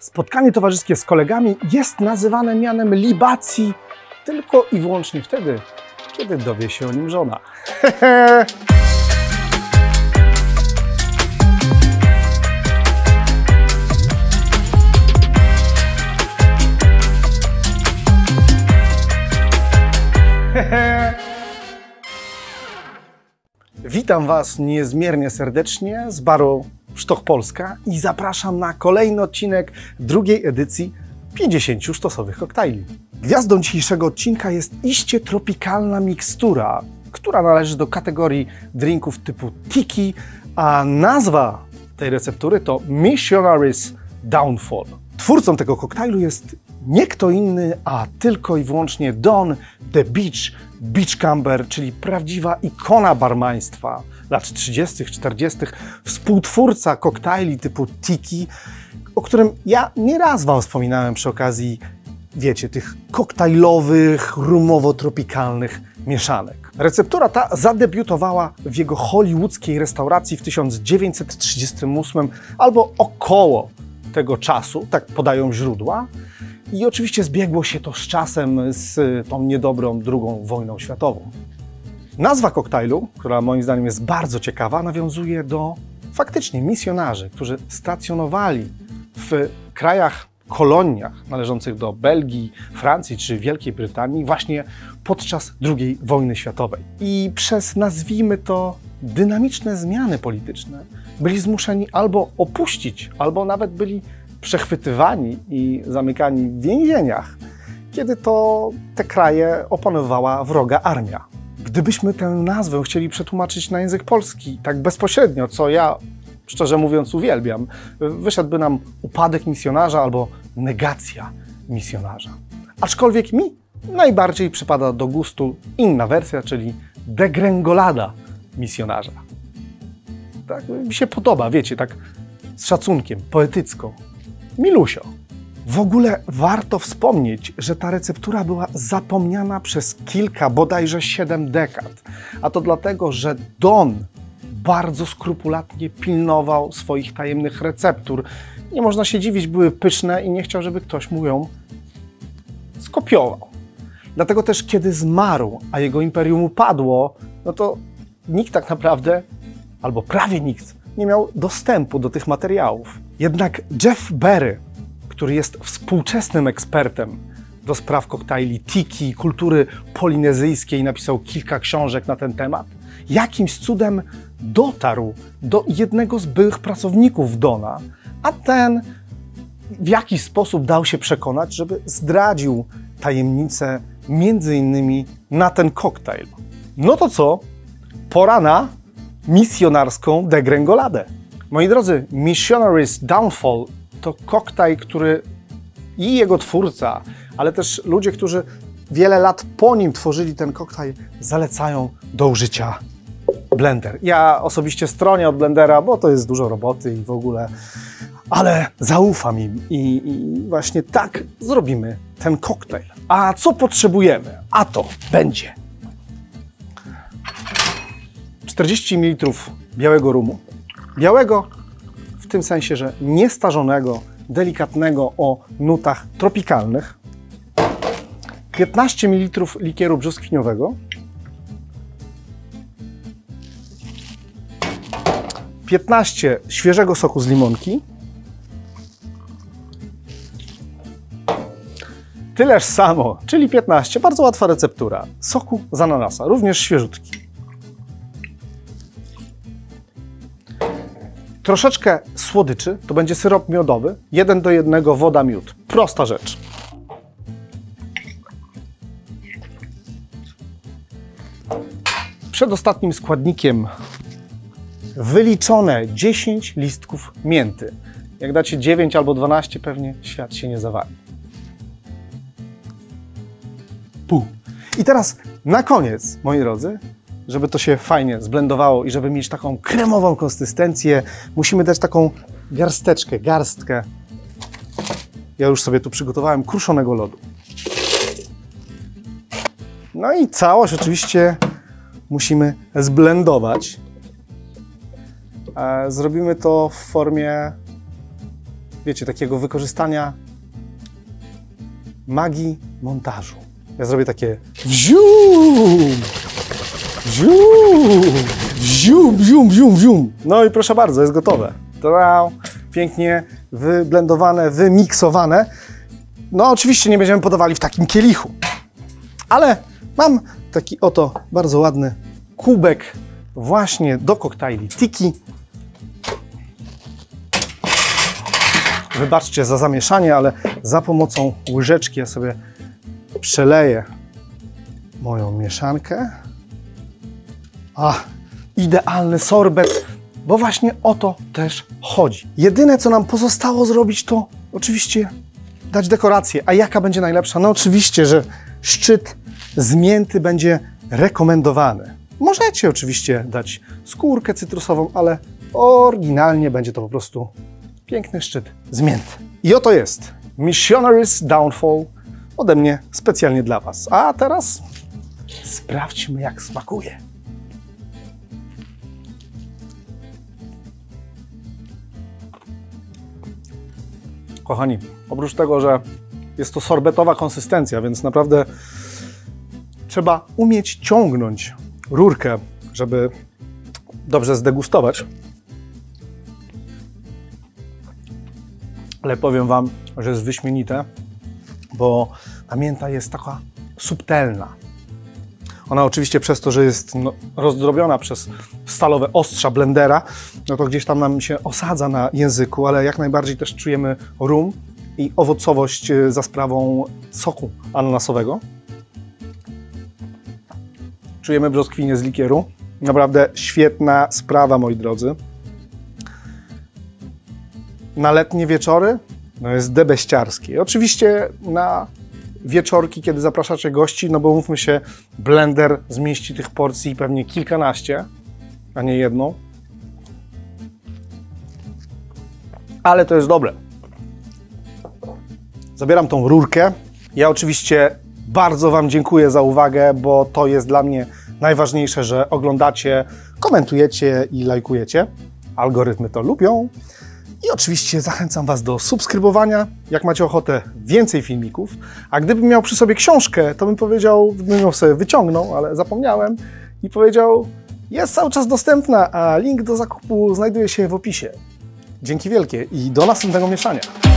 Spotkanie towarzyskie z kolegami jest nazywane mianem libacji tylko i wyłącznie wtedy, kiedy dowie się o nim żona. Witam Was niezmiernie serdecznie z baru Stock Polska i zapraszam na kolejny odcinek drugiej edycji 50 sztosowych koktajli. Gwiazdą dzisiejszego odcinka jest iście tropikalna mikstura, która należy do kategorii drinków typu tiki, a nazwa tej receptury to Missionary's Downfall. Twórcą tego koktajlu jest nie kto inny, a tylko i wyłącznie Don The Beach, Beachcomber, czyli prawdziwa ikona barmaństwa lat 30., 40., współtwórca koktajli typu tiki, o którym ja nieraz Wam wspominałem przy okazji, wiecie, tych koktajlowych, rumowo-tropikalnych mieszanek. Receptura ta zadebiutowała w jego hollywoodzkiej restauracji w 1938 albo około tego czasu, tak podają źródła. I oczywiście zbiegło się to z czasem z tą niedobrą II wojną światową. Nazwa koktajlu, która moim zdaniem jest bardzo ciekawa, nawiązuje do faktycznie misjonarzy, którzy stacjonowali w krajach, koloniach należących do Belgii, Francji czy Wielkiej Brytanii właśnie podczas II wojny światowej. I przez, nazwijmy to, dynamiczne zmiany polityczne byli zmuszeni albo opuścić, albo nawet byli przechwytywani i zamykani w więzieniach, kiedy to te kraje opanowywała wroga armia. Gdybyśmy tę nazwę chcieli przetłumaczyć na język polski tak bezpośrednio, co ja szczerze mówiąc uwielbiam, wyszedłby nam upadek misjonarza albo negacja misjonarza. Aczkolwiek mi najbardziej przypada do gustu inna wersja, czyli degrengolada misjonarza. Tak mi się podoba, wiecie, tak z szacunkiem, poetycko. Milusio. W ogóle warto wspomnieć, że ta receptura była zapomniana przez kilka, bodajże 7 dekad. A to dlatego, że Don bardzo skrupulatnie pilnował swoich tajemnych receptur. Nie można się dziwić, były pyszne i nie chciał, żeby ktoś mu ją skopiował. Dlatego też, kiedy zmarł, a jego imperium upadło, no to nikt tak naprawdę, albo prawie nikt, nie miał dostępu do tych materiałów. Jednak Jeff Berry, który jest współczesnym ekspertem do spraw koktajli tiki, kultury polinezyjskiej, napisał kilka książek na ten temat, jakimś cudem dotarł do jednego z byłych pracowników Dona, a ten w jakiś sposób dał się przekonać, żeby zdradził tajemnicę między innymi na ten koktajl. No to co? Pora na misjonarską degrengoladę. Moi drodzy, Missionary's Downfall to koktajl, który i jego twórca, ale też ludzie, którzy wiele lat po nim tworzyli ten koktajl, zalecają do użycia blender. Ja osobiście stronię od blendera, bo to jest dużo roboty i w ogóle, ale zaufam im i właśnie tak zrobimy ten koktajl. A co potrzebujemy? A to będzie 40 ml białego rumu. Białego w tym sensie, że niestarzonego, delikatnego o nutach tropikalnych. 15 ml likieru brzoskwiniowego. 15 świeżego soku z limonki. Tyleż samo, czyli 15, bardzo łatwa receptura, soku z ananasa, również świeżutki. Troszeczkę słodyczy, to będzie syrop miodowy, 1:1 woda miód. Prosta rzecz. Przed ostatnim składnikiem wyliczone 10 listków mięty. Jak dacie 9 albo 12, pewnie świat się nie zawali. Pół. I teraz na koniec, moi drodzy, żeby to się fajnie zblendowało i żeby mieć taką kremową konsystencję, musimy dać taką garstkę. Ja już sobie tu przygotowałem kruszonego lodu. No i całość oczywiście musimy zblendować. Zrobimy to w formie wiecie, takiego wykorzystania magii montażu. Ja zrobię takie wzium, wzium, wzium, wzium, wzium, wzium. No i proszę bardzo, jest gotowe. Tadam. Pięknie wyblendowane, wymiksowane. No oczywiście nie będziemy podawali w takim kielichu, ale mam taki oto bardzo ładny kubek właśnie do koktajli Tiki. Wybaczcie za zamieszanie, ale za pomocą łyżeczki ja sobie przeleję moją mieszankę. Ach, idealny sorbet, bo właśnie o to też chodzi. Jedyne, co nam pozostało zrobić, to oczywiście dać dekorację. A jaka będzie najlepsza? No oczywiście, że szczyt z mięty będzie rekomendowany. Możecie oczywiście dać skórkę cytrusową, ale oryginalnie będzie to po prostu piękny szczyt z mięty. I oto jest Missionary's Downfall ode mnie specjalnie dla Was. A teraz sprawdźmy, jak smakuje. Kochani, oprócz tego, że jest to sorbetowa konsystencja, więc naprawdę trzeba umieć ciągnąć rurkę, żeby dobrze zdegustować. Ale powiem Wam, że jest wyśmienite, bo ta mięta jest taka subtelna. Ona oczywiście przez to, że jest rozdrobiona przez stalowe ostrza blendera, no to gdzieś tam nam się osadza na języku, ale jak najbardziej też czujemy rum i owocowość za sprawą soku ananasowego. Czujemy brzoskwinię z likieru. Naprawdę świetna sprawa, moi drodzy. Na letnie wieczory no jest debeściarskie. Oczywiście na wieczorki, kiedy zapraszacie gości, no bo mówmy się, blender zmieści tych porcji pewnie kilkanaście, a nie jedną. Ale to jest dobre. Zabieram tą rurkę. Ja oczywiście bardzo Wam dziękuję za uwagę, bo to jest dla mnie najważniejsze, że oglądacie, komentujecie i lajkujecie. Algorytmy to lubią. I oczywiście zachęcam Was do subskrybowania, jak macie ochotę więcej filmików. A gdybym miał przy sobie książkę, to bym powiedział, bym ją sobie wyciągnął, ale zapomniałem i powiedział, jest cały czas dostępna, a link do zakupu znajduje się w opisie. Dzięki wielkie i do następnego mieszania.